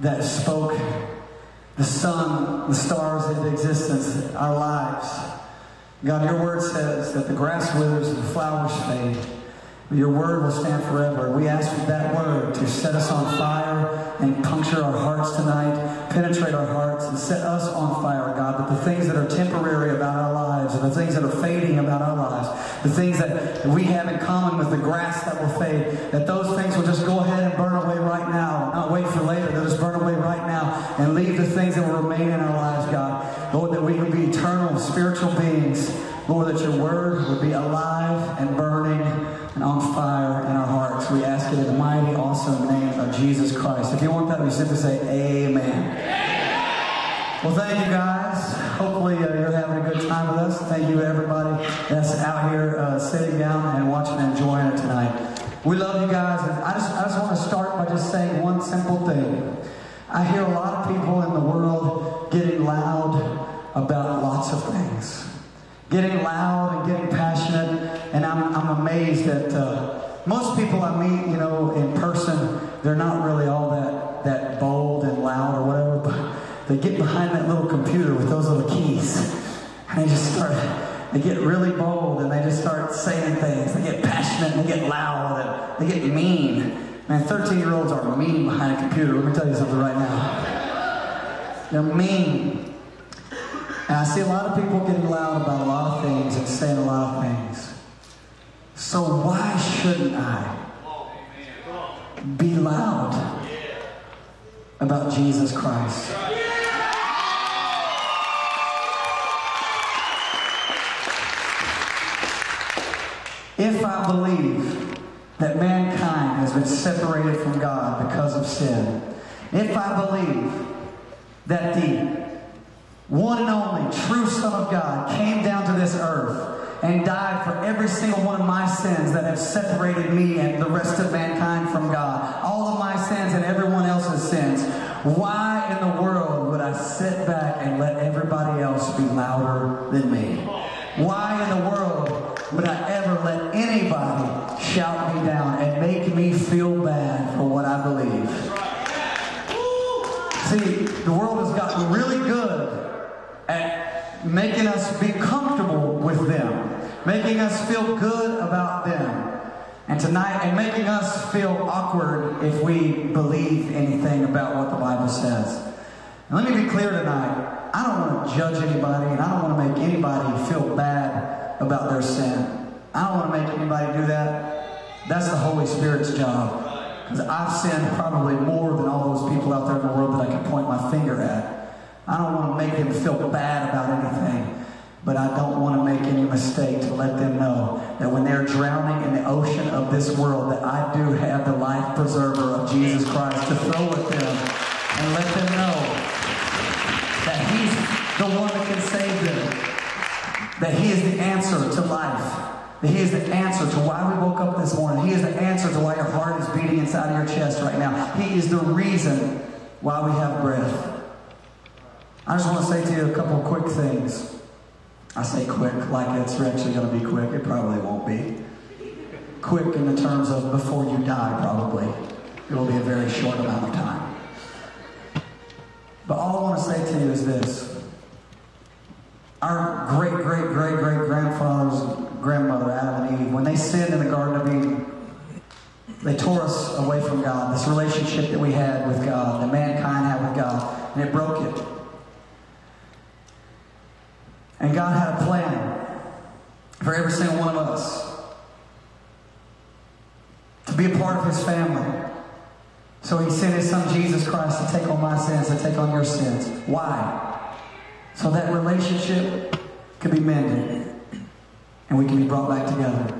that spoke the sun, the stars into existence, our lives. God, your word says that the grass withers and the flowers fade, but your word will stand forever. We ask for that word to set us on fire and puncture our hearts tonight, penetrate our hearts and set us on fire, God, that the things that are temporary about our lives and the things that are fading about our lives, the things that we have in common with the grass that will fade, that those things will just go ahead and burn away right now, not wait for later. They'll just burn away right now and leave the things that will remain in our lives, God. Lord, that we can be eternal spiritual beings. Lord, that your word would be alive and burning and on fire in our hearts. We ask it in the mighty, awesome name of Jesus Christ. If you want that, we simply say amen. Amen. Well, thank you guys. Hopefully you're having a good time with us. Thank you everybody that's out here sitting down and watching and enjoying it tonight. We love you guys. And I just want to start by just saying one simple thing. I hear a lot of people in the world getting loud about lots of things. Getting loud and getting passionate, and I'm amazed that most people I meet, you know, in person, they're not really all that bold and loud or whatever, but they get behind that little computer with those little keys, and they get really bold, and they just start saying things. They get passionate, and they get loud, and they get mean. Man, 13-year-olds are mean behind a computer. Let me tell you something right now. They're mean. And I see a lot of people getting loud about a lot of things and saying a lot of things. So why shouldn't I be loud about Jesus Christ? If I believe that mankind has been separated from God because of sin, if I believe that the one and only true Son of God came down to this earth and died for every single one of my sins that have separated me and the rest of mankind from God, all of my sins and everyone else's sins, why in the world would I sit back and let everybody else be louder than me? Why in the world would I ever let anybody shout me down and make me feel bad for what I believe? See, the world has gotten really good at making us be comfortable with them, making us feel good about them, and making us feel awkward if we believe anything about what the Bible says. And let me be clear tonight. I don't want to judge anybody, and I don't want to make anybody feel bad about their sin. I don't want to make anybody do that. That's the Holy Spirit's job. Because I've sinned probably more than all those people out there in the world that I can point my finger at. I don't want to make them feel bad about anything, but I don't want to make any mistake to let them know that when they're drowning in the ocean of this world, that I do have the life preserver of Jesus Christ to throw at them and let them know that he's the one that can save them, that he is the answer to life. He is the answer to why we woke up this morning. He is the answer to why your heart is beating inside of your chest right now. He is the reason why we have breath. I just want to say to you a couple of quick things. I say quick like it's actually going to be quick. It probably won't be. Quick in the terms of before you die, probably. It will be a very short amount of time. But all I want to say to you is this. Our great-great-great-great-grandfathers and grandmother, Adam and Eve, when they sinned in the Garden of Eden, they tore us away from God, this relationship that we had with God, that mankind had with God, and it broke it. And God had a plan for every single one of us to be a part of his family. So he sent his son Jesus Christ to take on my sins, to take on your sins. Why? So that relationship could be mended and we can be brought back together.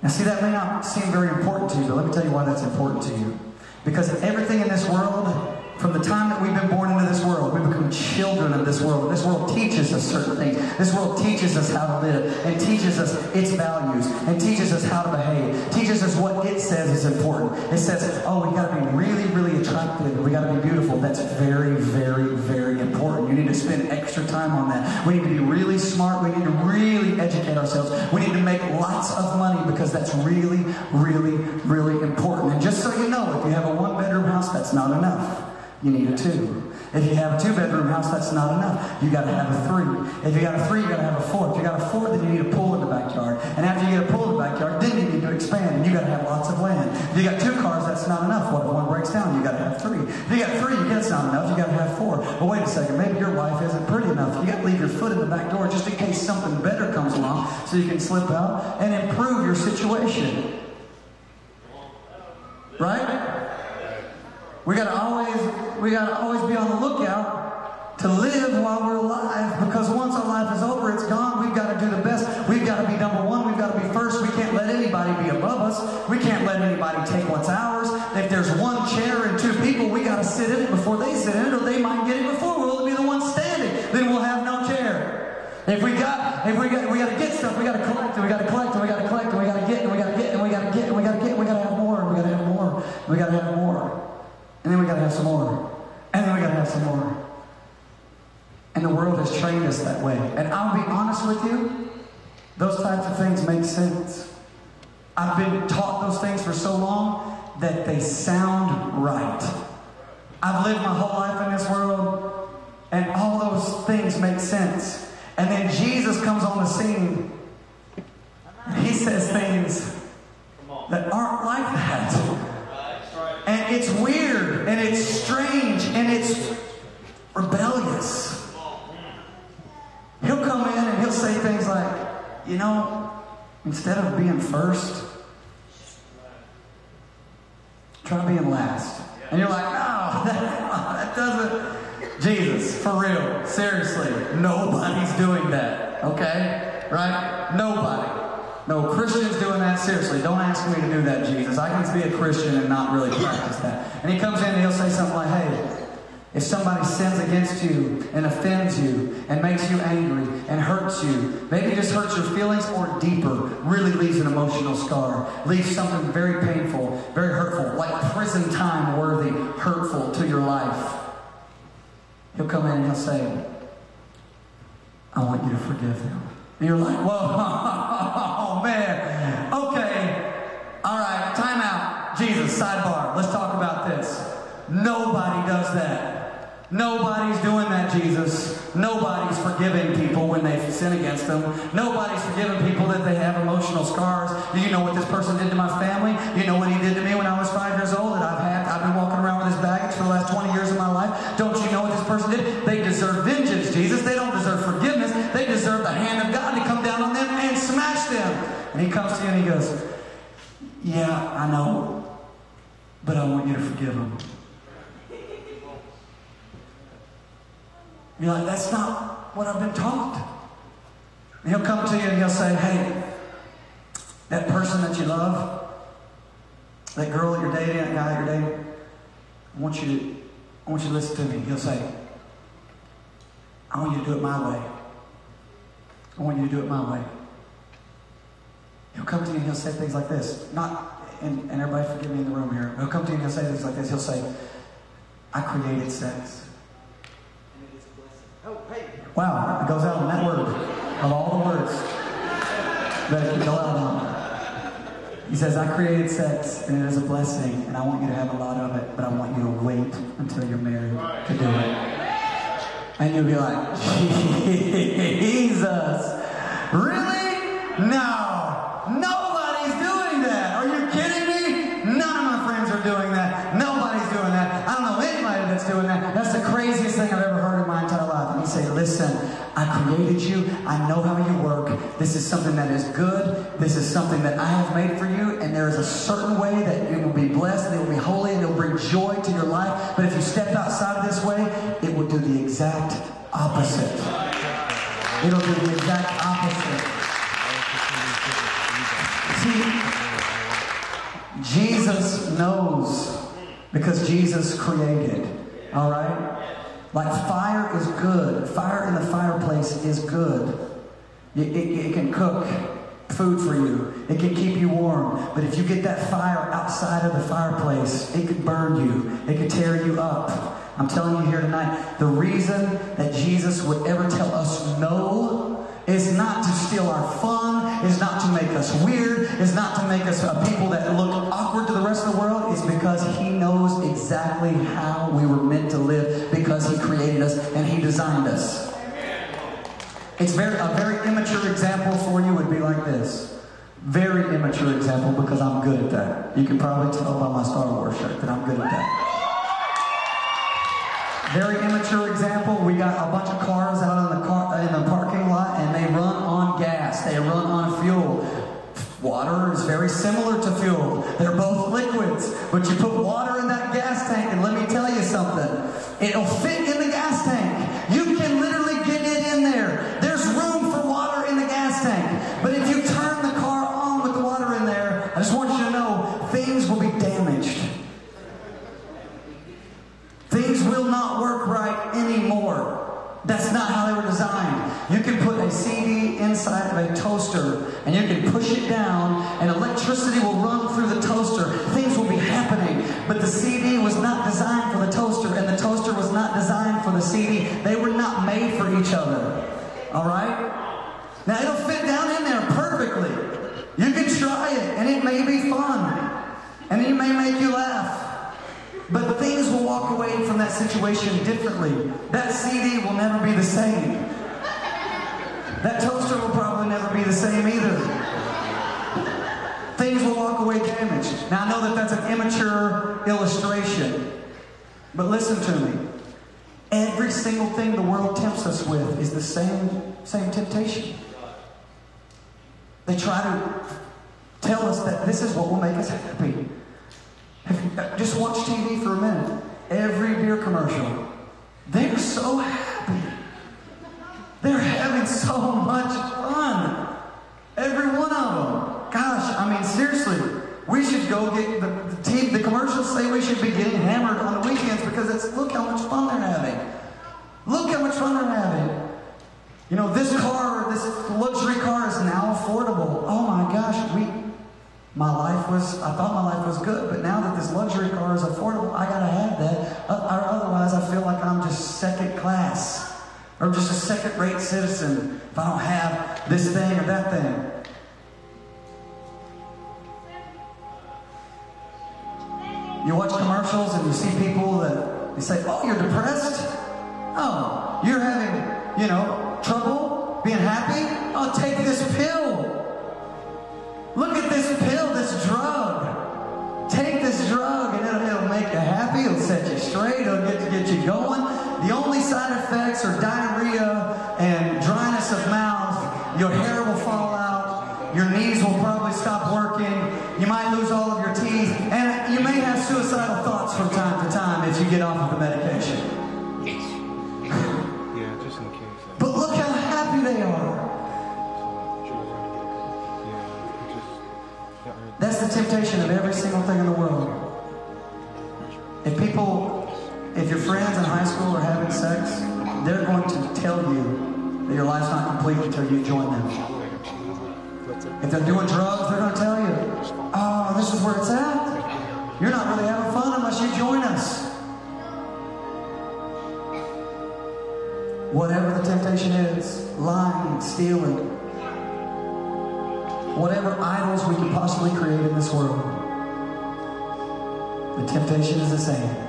Now see, that may not seem very important to you, but let me tell you why that's important to you. Because everything in this world, from the time that we've been born into this world, we become children of this world. This world teaches us certain things. This world teaches us how to live and teaches us its values and teaches us how to behave, teaches us what it says is important. It says, oh, we got to be really, really attractive. We got to be beautiful. That's very, very, very important. You need to spend extra time on that. We need to be really smart. We need to really educate ourselves. We need to make lots of money because that's really, really, really important. And just so you know, if you have a one-bedroom house, that's not enough. you need a two. If you have a two-bedroom house, that's not enough. You got to have a three. If you got a three, you got to have a four. If you got a four, then you need a pool in the backyard. And after you get a pool in the backyard, then you need to expand, and you got to have lots of land. If you got two cars, that's not enough. What if one breaks down? You got to have three. If you got three, that's not enough. You got to have four. But wait a second, maybe your wife isn't pretty enough. You got to leave your foot in the back door just in case something better comes along, so you can slip out and improve your situation. Right? We gotta always be on the lookout to live while we're alive, because once our life is over, it's gone. We've got to do the best. We've got to be number one. We've got to be first. We can't let anybody be above us. We can't let anybody take what's ours. If there's one chair and two people, we got to sit in it before they sit in it, or they might get it before. We'll be the ones standing. Then we'll have no chair. If we got to get stuff. We got to collect, and we got to collect, and we got to collect, and we got to get, and we got to get, and we got to get, and we got to get, and we got to have more, and we got to have more, and we got to have more. And then we got to have some more. And then we got to have some more. And the world has trained us that way. And I'll be honest with you, those types of things make sense. I've been taught those things for so long that they sound right. I've lived my whole life in this world, and all those things make sense. And then Jesus comes on the scene. He says things that aren't like that. And it's weird, and it's strange, and it's rebellious. He'll come in and he'll say things like, you know, instead of being first, try being last. And you're like, no, that doesn't. Jesus, for real, seriously, nobody's doing that, okay? Right? Nobody. No, Christians doing that? Seriously, don't ask me to do that, Jesus. I can be a Christian and not really practice that. And he comes in and he'll say something like, hey, if somebody sins against you and offends you and makes you angry and hurts you, maybe just hurts your feelings, or deeper, really leaves an emotional scar, leaves something very painful, very hurtful, like prison time worthy, hurtful to your life. He'll come in and he'll say, I want you to forgive them. And you're like, whoa, oh man, okay, all right, time out. Jesus, sidebar, let's talk about this. Nobody does that. Nobody's doing that, Jesus. Nobody's forgiving people when they sin against them. Nobody's forgiving people that they have emotional scars. Do you know what this person did to my family? You know what he did to me when I was 5 years old, that I've been walking around with this baggage for the last 20 years of my life? Don't you know what this person did? They deserve vengeance, Jesus. They don't deserve forgiveness. They deserve the hand of God to come down on them and smash them. And he comes to you and he goes, yeah, I know, but I want you to forgive them. You're like, that's not what I've been taught. And he'll come to you and he'll say, hey, that person that you love, that girl that you're dating, that guy that you're dating, I want you to listen to me. He'll say, I want you to do it my way. I want you to do it my way. He'll come to you and he'll say things like this. And everybody forgive me in the room here. He'll come to you and he'll say things like this. He'll say, I created sex. Wow, it goes out on that word, of all the words that it go out on. He says, I created sex, and it is a blessing, and I want you to have a lot of it, but I want you to wait until you're married to do it. And you'll be like, Jesus, really? No, nobody's doing that. Are you kidding me? None of my friends are doing that. Nobody's doing that. I don't know anybody that's doing that. That's the craziest thing I've ever heard in my entire life. And say, listen, I created you. I know how you work. This is something that is good. This is something that I have made for you, and there is a certain way that it will be blessed, and it will be holy, and it will bring joy to your life. But if you step outside of this way, it will do the exact opposite. It'll do the exact opposite. See, Jesus knows, because Jesus created. All right? Like, fire is good. Fire in the fireplace is good. It can cook food for you. It can keep you warm. But if you get that fire outside of the fireplace, it could burn you. It could tear you up. I'm telling you here tonight, the reason that Jesus would ever tell us no is not to steal our fun, is not to make us weird, is not to make us people that look awkward to the rest of the world. It's because He knows exactly how we were meant to live, because He created us and He designed us. It's a very immature example for you would be like this. Very immature example, because I'm good at that. You can probably tell by my Star Wars shirt that I'm good at that. Very immature example, we got a bunch of cars out in the parking lot, and they run on gas, they run on fuel. Water is very similar to fuel. They're both liquids, but you put water in that gas tank, and let me tell you something, it'll fit in the gas tank. You can literally get it in there. There's room for water in the gas tank, but if you turn the car on with the water in there, I just want you to know, things will be damaged. Things will not work right anymore. That's not how they were designed. You can put a CD inside of a toaster, and you can push it down, and electricity will run through the toaster. Things will be happening. But the CD was not designed for the toaster, and the toaster was not designed for the CD. They were not made for each other. All right? Now, it'll fit down in there perfectly. You can try it, and it may be fun, and it may make you laugh. But things will walk away from that situation differently. That CD will never be the same. That toaster will probably never be the same either. Things will walk away damaged. Now, I know that that's an immature illustration, but listen to me. Every single thing the world tempts us with is the same temptation. They try to tell us that this is what will make us happy. Just watch TV for a minute. Every beer commercial, they're so happy. They're having so much fun. Every one of them. Gosh, I mean, seriously, we should go get the commercials say we should be getting hammered on the weekends, because it's look how much fun they're having. Look how much fun they're having. You know, this car, this luxury car is now affordable. Oh my gosh, I thought my life was good, but now that this luxury car is affordable, I gotta have that, or otherwise I feel like I'm just second class, or just a second-rate citizen if I don't have this thing or that thing. You watch commercials and you see people that they say, oh, you're depressed? Oh, you're having, trouble being happy? Oh, take this pill. Look at this pill, this drug. Take this drug and it'll make you happy. It'll set you straight. It'll get you going. The only side effects are diarrhea and dryness of mouth. Your hair will fall out. Your knees will probably stop working. You might lose all of your teeth. And you may have suicidal thoughts from time to time if you get off of the medication. Yeah, just in case. But look how happy they are. That's the temptation of every single thing in the world. If your friends in high school are having sex, they're going to tell you that your life's not complete until you join them. If they're doing drugs, they're going to tell you, oh, this is where it's at. You're not really having fun unless you join us. Whatever the temptation is, lying, stealing, whatever idols we can possibly create in this world, the temptation is the same.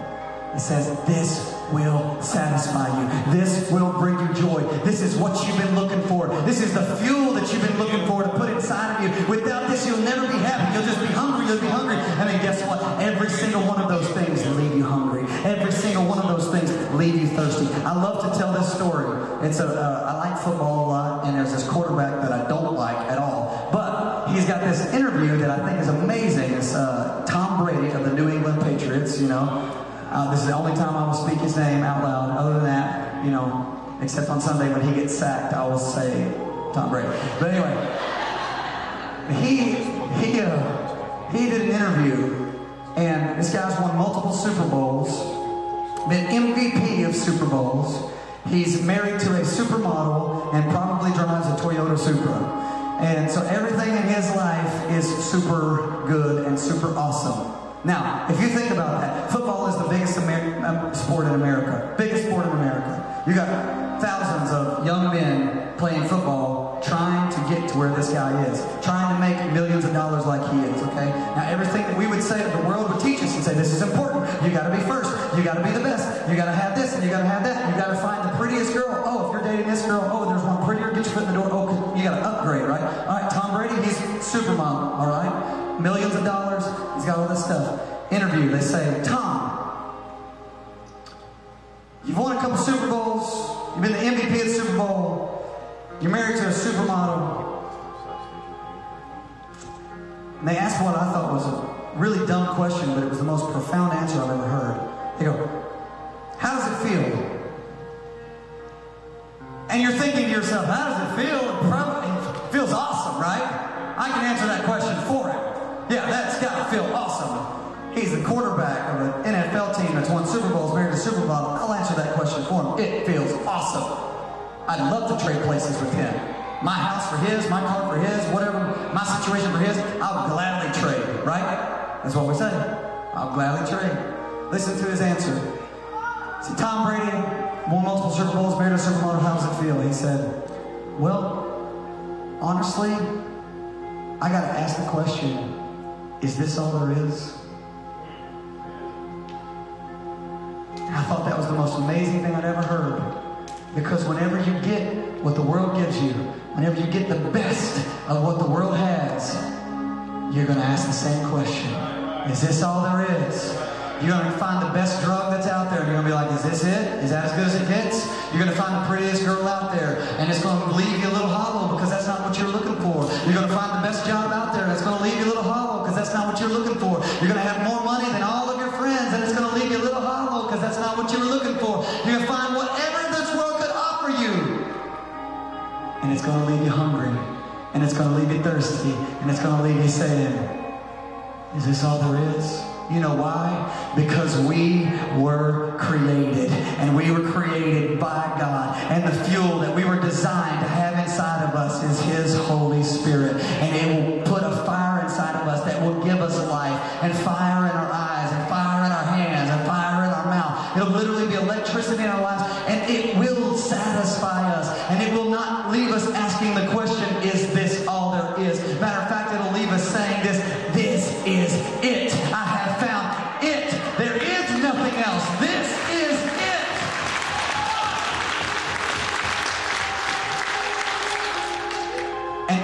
It says, this will satisfy you. This will bring you joy. This is what you've been looking for. This is the fuel that you've been looking for to put inside of you. Without this, you'll never be happy. You'll just be hungry. You'll be hungry. And then guess what? Every single one of those things leave you hungry. Every single one of those things leave you thirsty. I love to tell this story. I like football a lot, and there's this quarterback that I don't like at all. He's got this interview that I think is amazing. It's Tom Brady of the New England Patriots, This is the only time I will speak his name out loud. Other than that, except on Sunday when he gets sacked, I will say Tom Brady. But anyway, he did an interview, and this guy's won multiple Super Bowls, been MVP of Super Bowls. He's married to a supermodel and probably drives a Toyota Supra. And so everything in his life is super good and super awesome. Now, if you think about that, football is the biggest sport in America. Biggest sport in America. You got thousands of young men playing football trying to get to where this guy is, trying to make millions of dollars like he is, okay? Now, everything that we would say that the world would teach us and say, this is important. You got to be first. You got to be the best. You got to have this and you got to have that. You got to find the prettiest girl. Oh, if you're dating this girl, oh, there's one prettier. Get your foot in the door. Oh, you got to upgrade, right? All right, Tom Brady, he's supermodel, all right? Millions of dollars. He's got all this stuff. Interview, they say, Tom, you've won a couple Super Bowls. You've been the MVP of the Super Bowl. You're married to a supermodel. And they asked what I thought was a really dumb question, but it was the most profound answer I've ever heard. They go, how does it feel? And you're thinking to yourself, how does it feel? It feels awesome, right? I can answer that question for him. Yeah, that's got to feel awesome. He's the quarterback of an NFL team that's won Super Bowls, married to a supermodel. I'll answer that question for him. It feels awesome. I'd love to trade places with him. My house for his, my car for his, whatever, my situation for his, I'll gladly trade, right? That's what we say. I'll gladly trade. Listen to his answer. See, Tom Brady won multiple Super Bowls, married to a supermodel. How does it feel? He said, well, honestly, I got to ask the question, is this all there is? I thought that was the most amazing thing I'd ever heard. Because whenever you get what the world gives you, whenever you get the best of what the world has, you're going to ask the same question. Is this all there is? You're going to find the best drug that's out there, and you're going to be like, is this it? Is that as good as it gets? You're going to find the prettiest girl out there, and it's going to leave you a little hollow because that's not what you're looking for. You're going to find the best job out there, and it's going to leave you a little hollow because that's not what you're looking for. You're going to have more money than all of your friends, and it's going to leave you a little hollow because that's not what you were looking for. You're going to find whatever this world could offer you. And it's going to leave you hungry. And it's going to leave you thirsty. And it's going to leave you saying, is this all there is? You know why? Because we were created. And we were created by God. And the fuel that we were designed to have inside of us is His Holy Spirit. And it will put a fire inside of us that will give us life. And fire in our eyes. And fire in our hands. And fire in our mouth. It'll literally be electricity in our lives, and it will satisfy us, and it will not leave us asking the question, is this all there is? Matter of fact, it'll leave us saying this is it. I have found it. There is nothing else. This is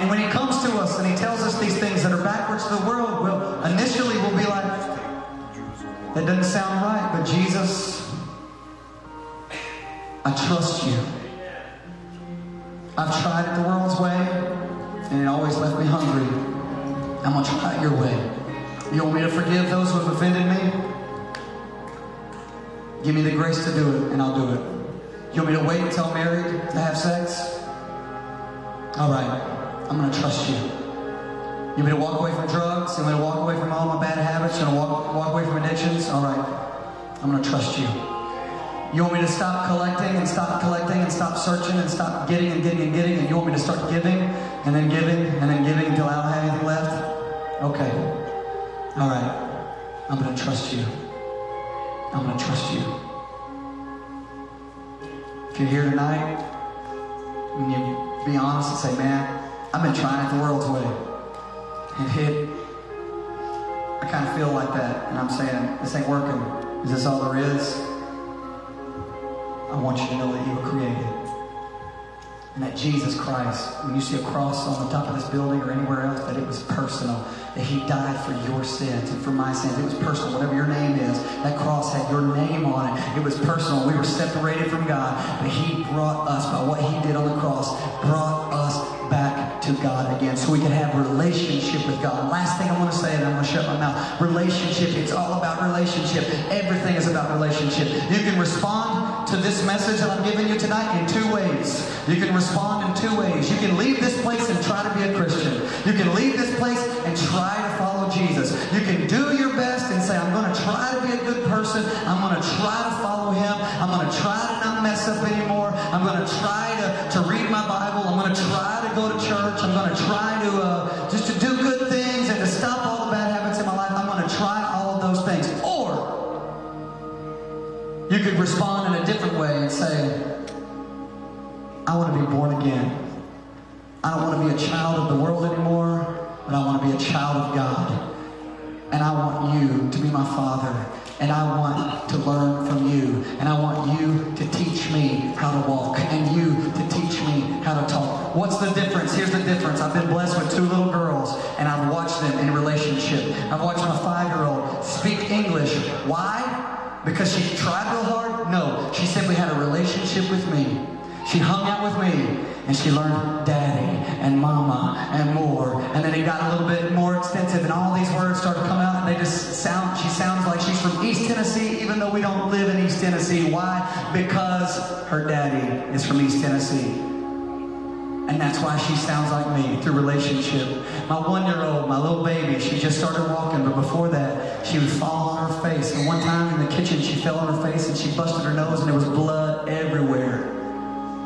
it. And when He comes to us and He tells us these things that are backwards to the world, we'll initially will be like, that doesn't sound right, but Jesus, I trust you. I've tried it the world's way, and it always left me hungry. I'm going to try it your way. You want me to forgive those who have offended me? Give me the grace to do it, and I'll do it. You want me to wait until I'm married to have sex? All right, I'm going to trust you. You want me to walk away from drugs? You want me to walk away from all my bad habits? You want me to walk away from addictions? All right. I'm going to trust you. You want me to stop collecting and stop collecting and stop searching and stop getting and getting and getting, and you want me to start giving and then giving and then giving until I don't have anything left? Okay. All right. I'm going to trust you. I'm going to trust you. If you're here tonight and you be honest and say, man, I've been trying it the world's way. I kind of feel like that, and I'm saying, this ain't working. Is this all there is? I want you to know that you were created. And that Jesus Christ, when you see a cross on the top of this building or anywhere else, that it was personal. That He died for your sins and for my sins. It was personal. Whatever your name is, that cross had your name on it. It was personal. We were separated from God, but He brought us, by what He did on the cross, brought us back to God again, so we can have relationship with God. Last thing I want to say, and I'm going to shut my mouth, relationship. It's all about relationship. Everything is about relationship. You can respond to this message that I'm giving you tonight in 2 ways. You can respond in 2 ways. You can leave this place and try to be a Christian. You can leave this place and try to follow Jesus. You can do your best and say, I'm going to try to be a good person. I'm going to try to follow Him. I'm going to try to not mess up anymore. I'm going to try to read my Bible. I'm going to try to go to church. I'm going to try to just to do good things and to stop all the bad habits in my life. I'm going to try all of those things. Or you could respond in a different way and say, I want to be born again. I I don't want to be a child of the world anymore, but I want to be a child of God. And I want you to be my Father. And I want to learn from you. And I want you to teach me how to walk. And you to teach me how to talk. What's the difference? Here's the difference. I've been blessed with two little girls, and I've watched them in a relationship. I've watched my 5-year-old speak English. Why? Because she tried real hard? No. She simply had a relationship with me. She hung out with me, and she learned daddy and mama and more. And then it got a little bit more extensive, and all these words started coming out, and they just sound, she sounds like she's from East Tennessee, even though we don't live in East Tennessee. Why? Because her daddy is from East Tennessee. And that's why she sounds like me, through relationship. My 1-year-old, my little baby, she just started walking, but before that, she would fall on her face. And one time in the kitchen, she fell on her face, and she busted her nose, and there was blood everywhere.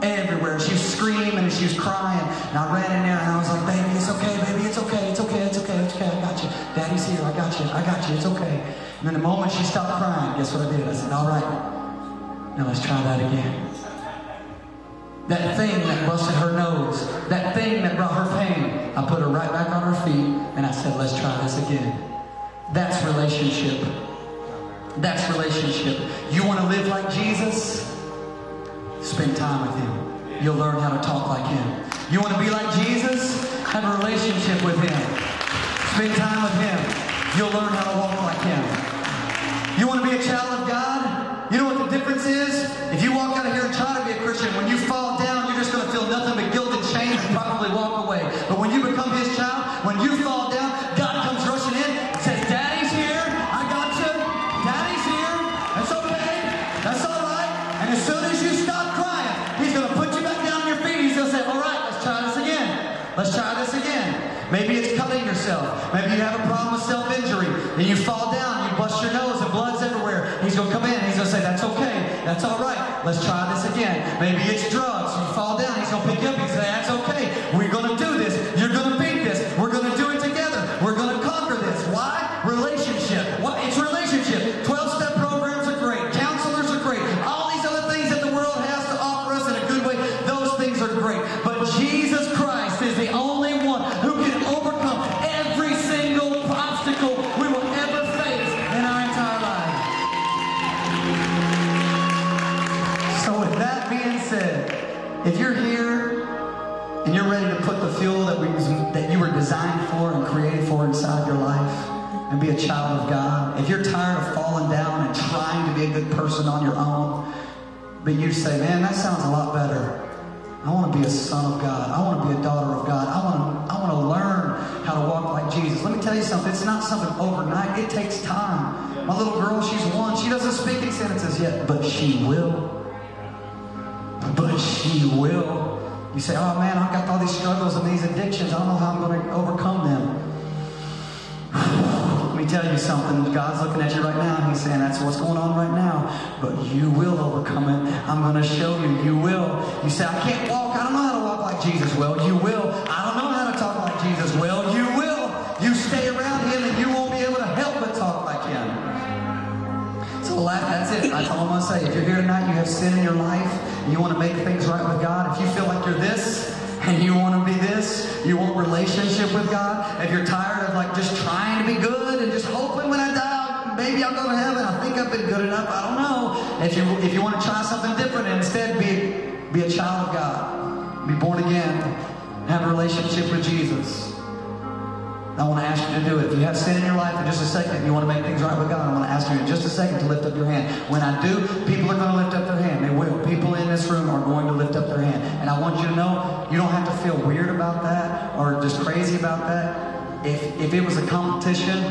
Everywhere. She was screaming and she was crying. And I ran in there and I was like, baby, it's okay, baby, it's okay, it's okay, it's okay, it's okay, I got you. Daddy's here, I got you, it's okay. And then the moment she stopped crying, guess what I did? I said, all right, now let's try that again. That thing that busted her nose, that thing that brought her pain, I put her right back on her feet and I said, let's try this again. That's relationship. That's relationship. You want to live like Jesus? Spend time with Him. You'll learn how to talk like Him. You want to be like Jesus? Have a relationship with Him. Spend time with Him. You'll learn how to walk like Him. You want to be a child of God? You know what the difference is? If you walk out of here and try to be a Christian, when you fall down, you're just going to feel nothing but guilt and shame and probably walk away. But when you become His child, when you fall down, God comes rushing in and says, Daddy's here. I got you. Daddy's here. That's okay. That's all right. And as soon as you stop, let's try this again. Maybe it's cutting yourself. Maybe you have a problem with self-injury. And you fall down, you bust your nose, and blood's everywhere. He's going to come in, and He's going to say, that's okay. That's all right. Let's try this again. Maybe it's drugs. You fall down, He's going to pick you up. He's going to say, that's okay. We're going to do this. You're going to beat this. We're going to do it together. We're going to conquer this. Why? Relationship. What? It's relationship. 12-step programs are great. Counselors are great. All these other things that the world has to offer us in a good way, those things are great. But Jesus Christ is the only one who can overcome every single obstacle we will ever face in our entire life. So with that being said, if you're here and you're ready to put the fuel that you were designed for and created for inside your life and be a child of God, if you're tired of falling down and trying to be a good person on your own, but you say, man, that sounds a lot better. I want to be a son of God. I want to be a daughter of God. I want to learn how to walk like Jesus. Let me tell you something. It's not something overnight. It takes time. My little girl, she's 1. She doesn't speak in sentences yet, but she will. But she will. You say, oh, man, I've got all these struggles and these addictions. I don't know how I'm going to overcome them. Let me tell you something. God's looking at you right now, and He's saying, that's what's going on right now. But you will overcome it. I'm going to show you. You will. You say, I can't walk. I don't know how to walk like Jesus. Well, you will. I don't know how to talk like Jesus. Well, you will. You stay around Him and you won't be able to help but talk like Him. So that's it. That's all I'm going to say. If you're here tonight, you have sin in your life, and you want to make things right with God. If you feel like you're this, and you want to be this, you want relationship with God. If you're tired of like just trying to be good and just hoping when I die, maybe I'll go to heaven. I think I've been good enough. I don't know. If you want to try something different, instead be a child of God. Be born again. Have a relationship with Jesus. I want to ask you to do it. If you have sin in your life, in just a second, you want to make things right with God, I want to ask you in just a second to lift up your hand. When I do, people are going to lift up their hand. They will. People in this room are going to lift up their hand. And I want you to know, you don't have to feel weird about that or just crazy about that. If it was a competition,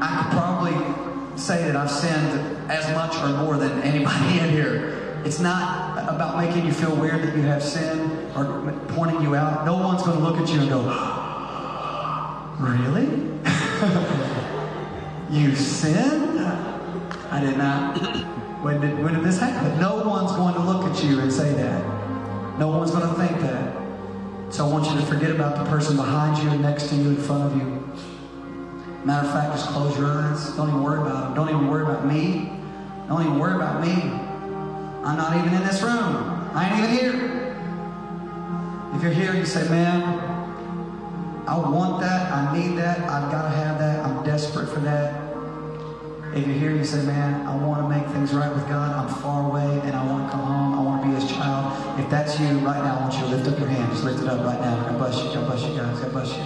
I could probably say that I've sinned as much or more than anybody in here. It's not about making you feel weird that you have sin or pointing you out. No one's going to look at you and go, really? You sinned? I did not. When did this happen? No one's going to look at you and say that. No one's going to think that. So I want you to forget about the person behind you and next to you, in front of you. Matter of fact, just close your eyes. Don't even worry about them. Don't even worry about me. Don't even worry about me. I'm not even in this room. I ain't even here. If you're here and you say, man, I want that, I need that, I've got to have that, I'm desperate for that. If you're here and you say, man, I want to make things right with God, I'm far away and I want to come home, I want to be his child. If that's you right now, I want you to lift up your hand. Just lift it up right now. God bless you. God bless you guys. God bless you.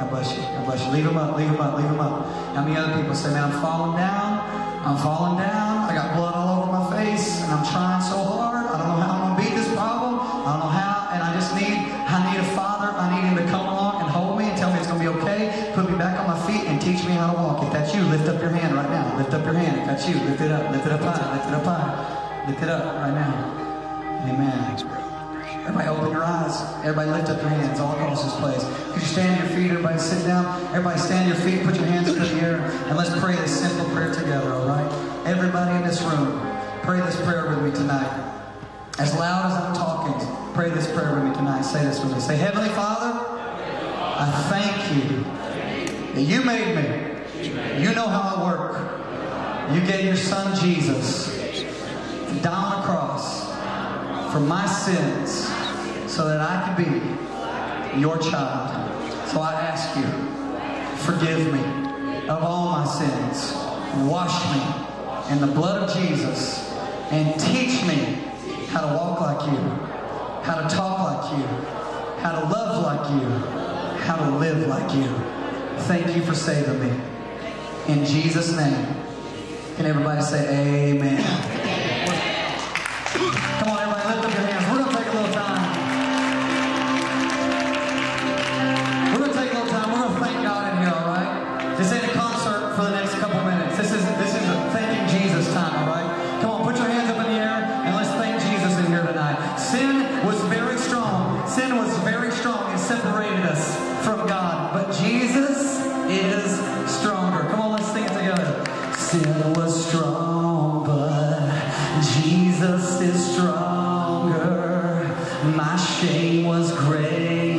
God bless you. God bless you. Leave them up. Leave them up. Leave them up. How many other people say, man, I'm falling down. I'm falling down. I got blood all over my face and I'm trying so hard. I don't know how I'm going to beat this problem. I don't know how. And I need a father. I need him to come along and hold me and tell me it's going to be okay. Put me back on my feet and teach me how to walk. If that's you, lift up your hand right now. Lift up your hand. If that's you, lift it up. Lift it up high. Lift it up high. Lift it up right now. Amen. Everybody open your eyes. Everybody lift up your hands all across this place. Could you stand to your feet? Everybody sit down. Everybody stand to your feet. Put your hands in the air. And let's pray this simple prayer together, all right? Everybody in this room, pray this prayer with me tonight. As loud as I'm talking, pray this prayer with me tonight. Say this with me. Say, Heavenly Father, I thank you that you made me. You know how I work. You gave your son Jesus to die on a cross for my sins so that I could be your child. So I ask you, forgive me of all my sins. Wash me in the blood of Jesus and teach me how to walk like you, how to talk like you, how to love like you, how to live like you. Thank you for saving me. In Jesus' name. Can everybody say amen? Come on, everybody, lift up your hands. We're going to take a little time. We're going to take a little time. We're going to thank God in here, all right? This ain't a concert for the next couple minutes. This is a thanking Jesus time, all right? Come on, put your hands up in the air, and let's thank Jesus in here tonight. Sin was very strong. Sin was very strong and separated us from God. But Jesus is stronger. Come on, let's sing it together. Sin was strong, but Jesus is stronger. My shame was great.